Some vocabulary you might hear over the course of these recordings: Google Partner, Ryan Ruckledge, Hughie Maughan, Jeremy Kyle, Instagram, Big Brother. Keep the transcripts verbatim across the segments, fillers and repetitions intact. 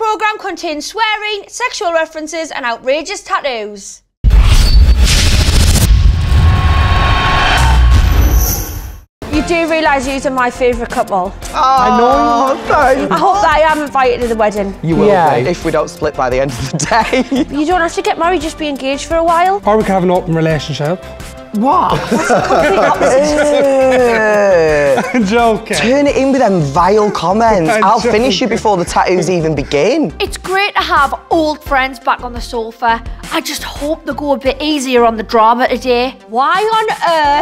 programme contains swearing, sexual references and outrageous tattoos. You do realise yous are my favourite couple. Oh, I know. Thanks. I hope that I am invited to the wedding. You will, yeah, be, if we don't split by the end of the day. You don't have to get married, just be engaged for a while. Or we can have an open relationship. What? That's a complete opposite. I'm joking. Turn it in with them vile comments. I'm I'll joking. finish you before the tattoos even begin. It's great to have old friends back on the sofa. I just hope they go a bit easier on the drama today. Why on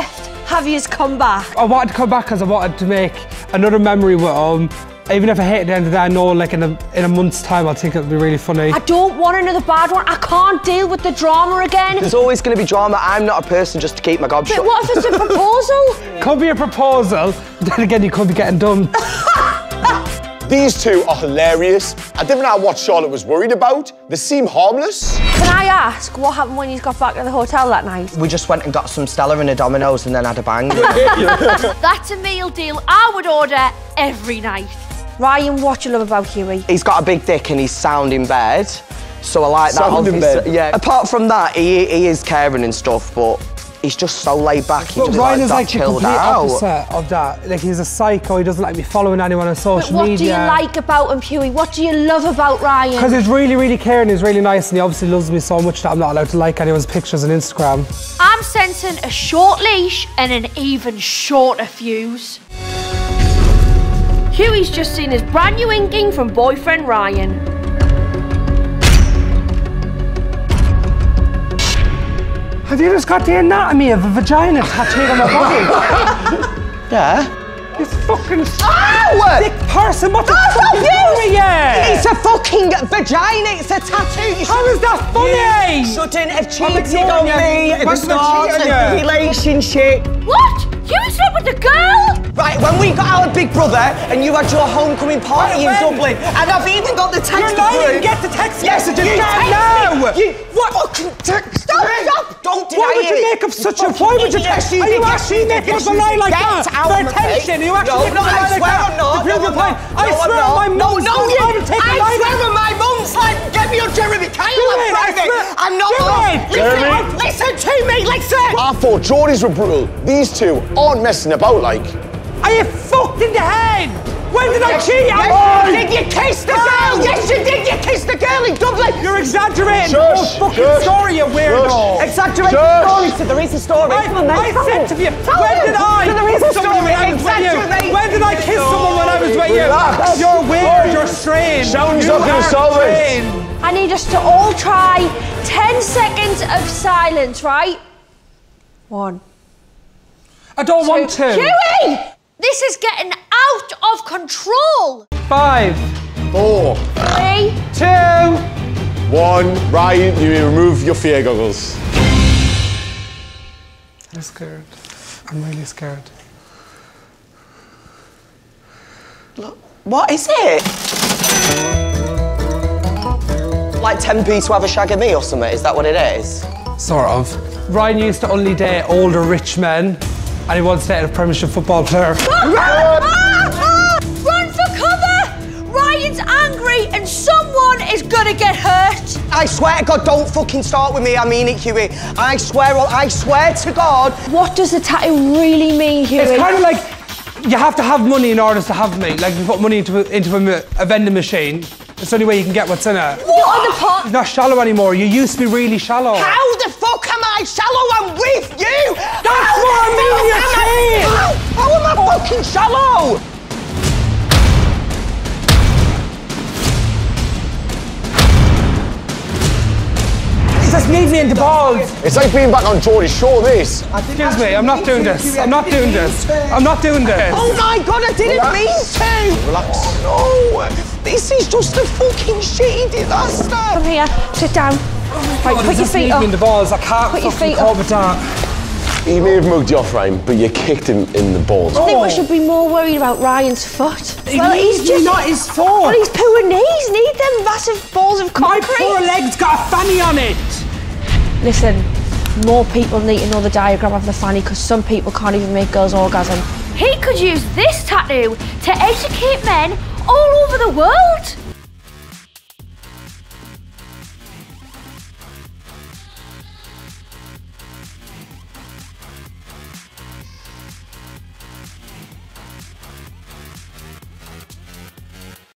earth have yous come back? I wanted to come back because I wanted to make another memory with them. Even if I hate it at the end of the day, I know like in a, in a month's time, I think it'll be really funny. I don't want another bad one. I can't deal with the drama again. There's always going to be drama. I'm not a person just to keep my gob shut. But what if it's a proposal? Could be a proposal. Then again, you could be getting done. These two are hilarious. I didn't know what Charlotte was worried about. They seem harmless. Can I ask what happened when you got back to the hotel that night? We just went and got some Stella and a Domino's and then had a bang. That's a meal deal I would order every night. Ryan, what do you love about Hughie? He's got a big dick and he's sound in bed, so I like that. Sound in bed? Yeah. Apart from that, he, he is caring and stuff, but he's just so laid back. He but just Ryan like, is like the complete opposite of that. Like, he's a psycho, he doesn't like me following anyone on social media. But what media. do you like about him, Hughie? What do you love about Ryan? Because he's really, really caring, he's really nice, and he obviously loves me so much that I'm not allowed to like anyone's pictures on Instagram. I'm sensing a short leash and an even shorter fuse. Hughie's just seen his brand new inking from boyfriend Ryan. Have you just got the anatomy of a vagina tattooed on my body? Yeah. It's fucking Ow! Dick person, what the fuck is wrong with you? It's a fucking vagina, it's a tattoo. You How is that funny? You shouldn't have cheated on me at the start of the relationship. What? You slept with the girl? Right, when we got our Big Brother and you had your homecoming party in Dublin, and I've even got the text You're lying, you get the text Yes, I did. You can't now! You what? Fucking text Stop, stop! Don't deny it! Why would you make up such a... Why would you... Are you actually making up a lie like that? For attention, are you actually making up a lie like that? No, I swear I'm not. I swear on my mum's... No, no, you... I swear on my mum's life! Get me on Jeremy Kyle, I'm private! I'm not... Jeremy! Listen to me, listen! I thought Geordies were brutal. These two aren't messing about, like... Are you fucked in the head? When did yes, I cheat? Yes, I did you kiss the girl? Oh. Yes, you did. You kissed the girl in Dublin. You're exaggerating. Shush, the whole fucking shush, story, you weirdo. Exaggerating the story to the recent story. I, I said to you, Tell when did I to the recent story when I was with you? When did I kiss someone when I was with you? Relax. You're weird. You're strange. Sounds not going to solve it. I need us to all try ten seconds of silence, right? One. I don't two. want to. Hughie! This is getting out of control! Five, four, three, two, one. Ryan, you may remove your fear goggles. I'm scared. I'm really scared. Look, what is it? Like ten p to have a shag at me or something? Is that what it is? Sort of. Ryan used to only date older rich men. And he once dated a Premiership football player. Run! Ah, ah! Run for cover! Ryan's angry and someone is gonna get hurt. I swear to God, don't fucking start with me. I mean it, Hughie. I swear, I swear to God. What does the tattoo really mean, Hughie? It's kind of like you have to have money in order to have me. Like you put money into a, into a, a vending machine. It's the only way you can get what's in it. What are the pot? You're not shallow anymore. You used to be really shallow. How the fuck am I shallow? I'm with you. That's what I mean, you cheat! How, how am I fucking shallow? It's just leave me in the balls. It's like being back on Geordie's shore, this. Excuse me, I'm not doing this. I'm not doing this. I'm not doing this. Oh my God, I didn't Relax. mean to. Relax. Oh, no, this is just a fucking shitty disaster. Come here, sit down. Oh right, God, put your feet up. In the balls. I can't put your feet up. With that. He may have mugged you off, Ryan, but you kicked him in the balls. I think we should be more worried about Ryan's foot. Well, he's just not his fault. Well, his poor knees need them massive balls of concrete. My poor leg's got a fanny on it. Listen, more people need to know the diagram of the fanny because some people can't even make girls orgasm. He could use this tattoo to educate men all over the world.